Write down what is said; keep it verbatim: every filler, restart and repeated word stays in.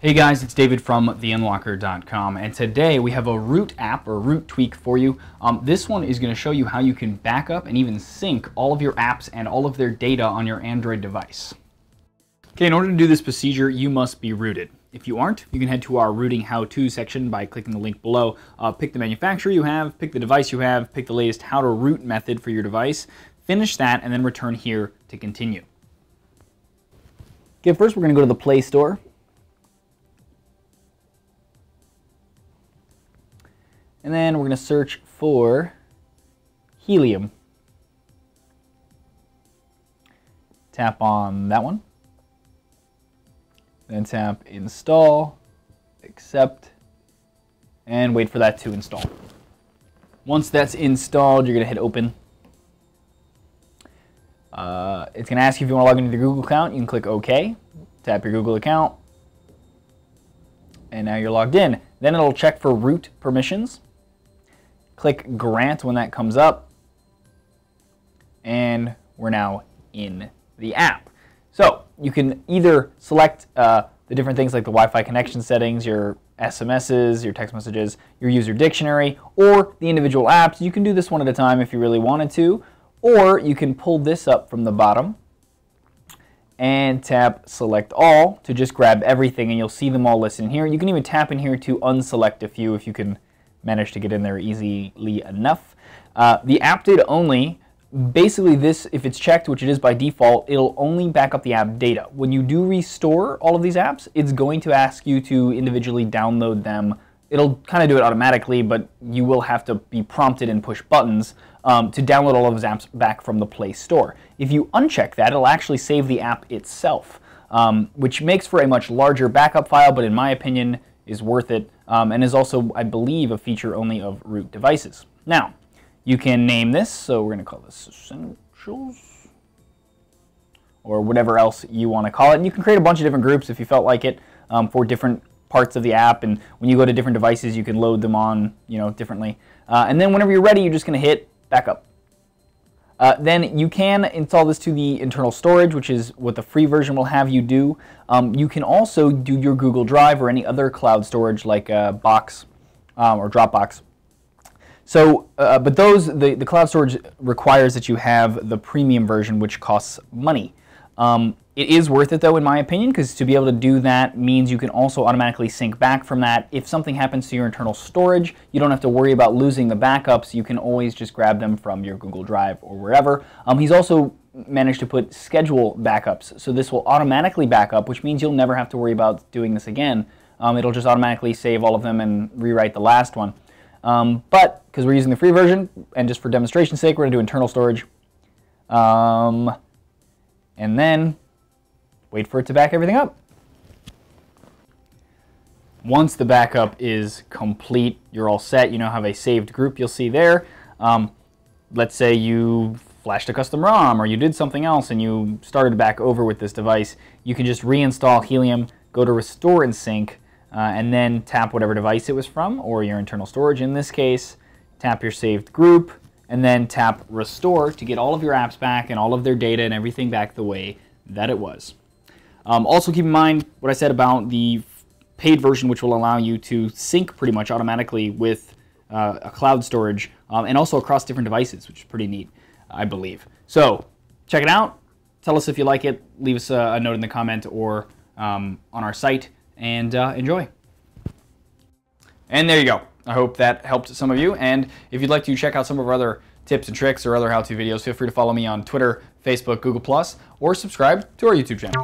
Hey guys, it's David from the unlockr dot com, and today we have a root app or root tweak for you. Um, this one is going to show you how you can back up and even sync all of your apps and all of their data on your Android device. Okay, in order to do this procedure, you must be rooted. If you aren't, you can head to our rooting how-to section by clicking the link below. Uh, pick the manufacturer you have, pick the device you have, pick the latest how to root method for your device, finish that, and then return here to continue. Okay, first we're going to go to the Play Store. And then we're going to search for Helium. Tap on that one. Then tap Install, Accept, and wait for that to install. Once that's installed, you're going to hit Open. Uh, it's going to ask you if you want to log into your Google account. You can click OK. Tap your Google account. And now you're logged in. Then it'll check for root permissions. Click Grant when that comes up, and we're now in the app. So you can either select uh, the different things like the Wi-Fi connection settings, your S M Ses, your text messages, your user dictionary, or the individual apps. You can do this one at a time if you really wanted to, or you can pull this up from the bottom and tap Select All to just grab everything, and you'll see them all listed in here. You can even tap in here to unselect a few if you can manage to get in there easily enough. Uh, the app data only, basically this, if it's checked, which it is by default, it'll only back up the app data. When you do restore all of these apps, it's going to ask you to individually download them. It'll kind of do it automatically, but you will have to be prompted and push buttons um, to download all of those apps back from the Play Store. If you uncheck that, it'll actually save the app itself, um, which makes for a much larger backup file, but in my opinion is worth it, um, and is also, I believe, a feature only of root devices. Now, you can name this, so we're going to call this Essentials, or whatever else you want to call it. And you can create a bunch of different groups if you felt like it um, for different parts of the app, and when you go to different devices you can load them on, you know, differently. Uh, and then whenever you're ready, you're just going to hit backup. Uh, then you can install this to the internal storage, which is what the free version will have you do. Um, you can also do your Google Drive or any other cloud storage like uh, Box um, or Dropbox. So, uh, but those, the, the cloud storage requires that you have the premium version, which costs money. Um, It is worth it though, in my opinion, because to be able to do that means you can also automatically sync back from that. If something happens to your internal storage, you don't have to worry about losing the backups. You can always just grab them from your Google Drive or wherever. Um, he's also managed to put schedule backups, so this will automatically back up, which means you'll never have to worry about doing this again. Um, it'll just automatically save all of them and rewrite the last one. Um, but because we're using the free version, and just for demonstration's sake, we're going to do internal storage. Um, and then wait for it to back everything up. Once the backup is complete, you're all set. You now have a saved group you'll see there. Um, let's say you flashed a custom ROM or you did something else and you started back over with this device. You can just reinstall Helium, go to Restore and Sync, uh, and then tap whatever device it was from or your internal storage in this case. Tap your saved group and then tap Restore to get all of your apps back and all of their data and everything back the way that it was. Um, also keep in mind what I said about the paid version, which will allow you to sync pretty much automatically with uh, a cloud storage um, and also across different devices, which is pretty neat, I believe. So check it out. Tell us if you like it. Leave us a, a note in the comment or um, on our site, and uh, enjoy. And there you go. I hope that helped some of you. And if you'd like to check out some of our other tips and tricks or other how-to videos, feel free to follow me on Twitter, Facebook, Google Plus, or subscribe to our YouTube channel.